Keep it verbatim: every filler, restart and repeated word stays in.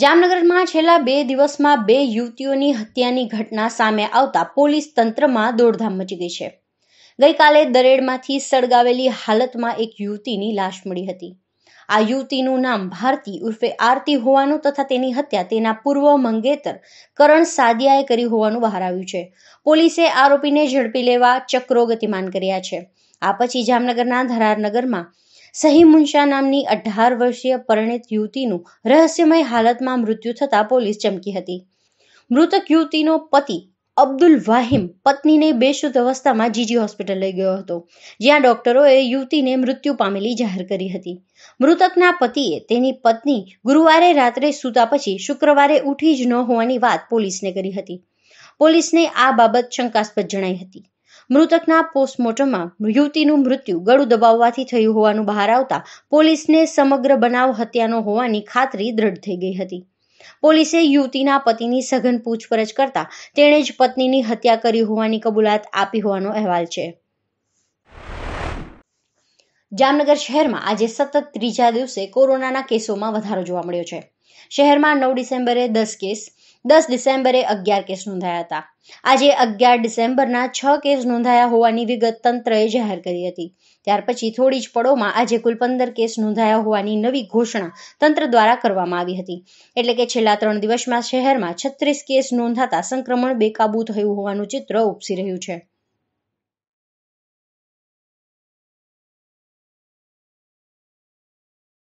જામનગરમાં છેલ્લા બે દિવસમાં બે યુવતીઓની હત્યાની ઘટના સામે આવતા પોલીસ તંત્રમાં દોડધામ મચી ગઈ છે। ગઈકાલે દરેડમાંથી સળગાવેલી હાલતમાં એક યુવતીની લાશ મળી હતી। આ યુવતીનું નામ ભારતી ઉર્ફે આરતી હોવાનું તથા તેની હત્યા તેના પૂર્વ મંગેતર કરણ સાદિયાએ કરી હોવાનું બહાર આવ્યું છે। પોલીસે આરોપીને ઝડપી લેવા ચક્રો ગતિમાન કર્યા છે। આ પછી જામનગરના ધરારનગરમાં सही मुंशा नामनी अठार वर्षीय परिणीत युवतीनु रहस्यमय हालतमां मृत्यु थता पोलीस चमकी हती। मृतक युवतीनो पति अब्दुल वाहिम पत्नीने बेशुद्ध अवस्थामां जीजी होस्पिटल लई गयो हतो, ज्यां डॉक्टरोए युवतीने मृत्यु पामेली जाहेर करी हती। मृतकना पतिए तेनी पत्नी गुरुवारे रात्रे सूता पछी शुक्रवारे उठी ज न होवानी वात पोलीसने करी हती। पोलीसने आ बाबत शंकास्पद जणाई हती। મૃતકના પોસ્ટમોર્ટમમાં યુવતીનું મૃત્યુ ગળું દબાવવાથી થયું હોવાનું બહાર આવતા પોલીસને સમગ્ર બનાવ હત્યાનો હોવાની ખાતરી દૃઢ થઈ ગઈ હતી। પોલીસે યુવતીના પતિની સઘન પૂછપરછ કરતા તેણે જ પત્નીની હત્યા કરી હોવાની કબૂલાત આપી હોવાનો અહેવાલ છે। જામનગર શહેરમાં આજે સતત ત્રીજા દિવસે કોરોનાના કેસોમાં વધારો જોવા મળ્યો છે। શહેરમાં નવ ડિસેમ્બરે દસ કેસ दस डिसेम्बरे अगियार केस नोंधाया था। आज अगियार डिसेम्बरना छ केस नोंधाया होवानी विगत तंत्रए जाहिर करी हती। त्यार पछी थोड़ी ज पड़ोमां आज कुल पंदर केस नोंधाया होवानी नवी घोषणा तंत्र द्वारा करवामां आवी हती। एटले के छेल्ला त्रण दिवसमां शहेरमां छत्रीस केस नोंधाता संक्रमण बेकाबू थयुं होवानुं चित्र उपसी रह्युं छे।